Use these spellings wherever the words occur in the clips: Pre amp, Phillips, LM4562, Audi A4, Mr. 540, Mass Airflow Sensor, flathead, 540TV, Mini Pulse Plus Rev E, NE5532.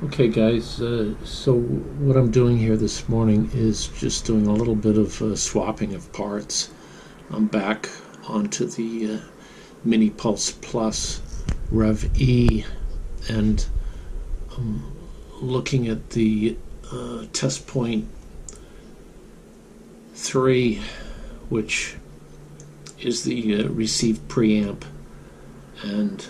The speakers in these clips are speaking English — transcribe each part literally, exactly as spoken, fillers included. Okay guys, uh, so what I'm doing here this morning is just doing a little bit of uh, swapping of parts. I'm back onto the uh, Mini Pulse Plus Rev E, and I'm looking at the uh, test point three, which is the uh, received preamp, and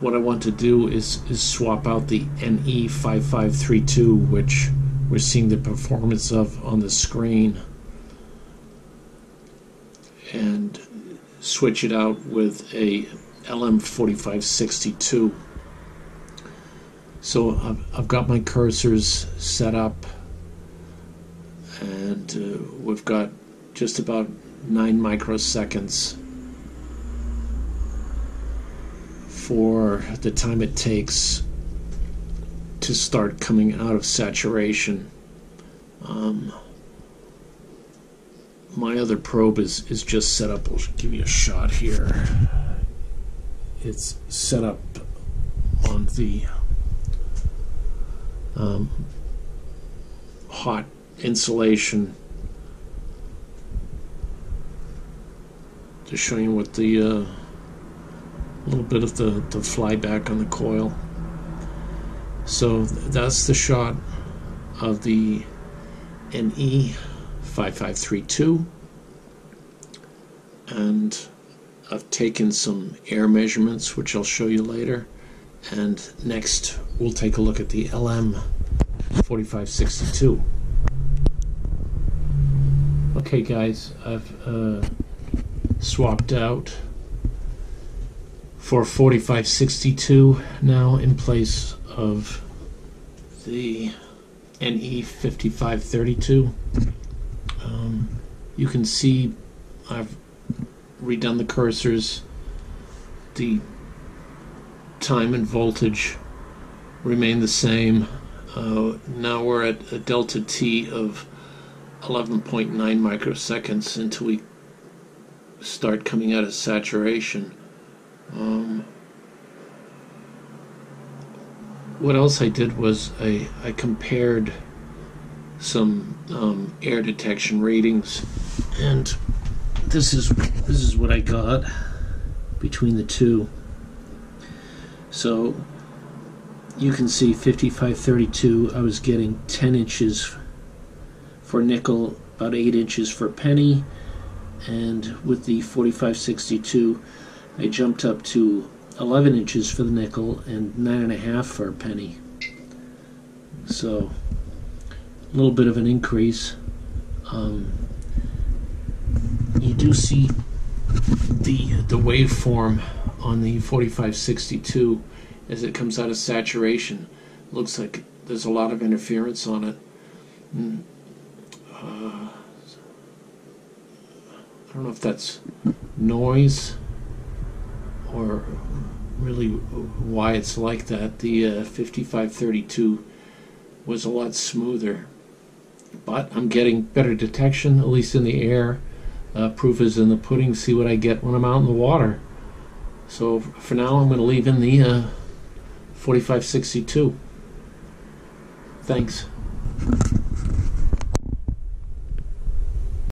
what I want to do is, is swap out the N E five five three two, which we're seeing the performance of on the screen, and switch it out with a L M forty-five sixty-two. So I've, I've got my cursors set up, and uh, we've got just about nine microseconds for the time it takes to start coming out of saturation. Um, my other probe is, is just set up. I'll give you a shot here. It's set up on the um, hot insulation to show you what the uh, a little bit of the, the flyback on the coil. So that's the shot of the N E five five three two, and I've taken some air measurements which I'll show you later, and next we'll take a look at the L M forty-five sixty-two. Okay guys, I've uh, swapped out for forty-five sixty-two now in place of the N E fifty-five thirty-two. Um, you can see I've redone the cursors. The time and voltage remain the same. Uh, now we're at a delta T of eleven point nine microseconds until we start coming out of saturation. Um, what else I did was I, I compared some um, air detection readings, and this is this is what I got between the two. So you can see fifty-five thirty-two, I was getting ten inches for nickel, about eight inches for penny, and with the forty-five sixty-two I jumped up to eleven inches for the nickel and nine point five for a penny. So, a little bit of an increase. Um, you do see the, the waveform on the forty-five sixty-two as it comes out of saturation. Looks like there's a lot of interference on it. Mm, uh, I don't know if that's noise or really why it's like that. The uh, fifty-five thirty-two was a lot smoother, but I'm getting better detection, at least in the air. Uh, proof is in the pudding. See what I get when I'm out in the water. So for now I'm going to leave in the uh, forty-five sixty-two. Thanks.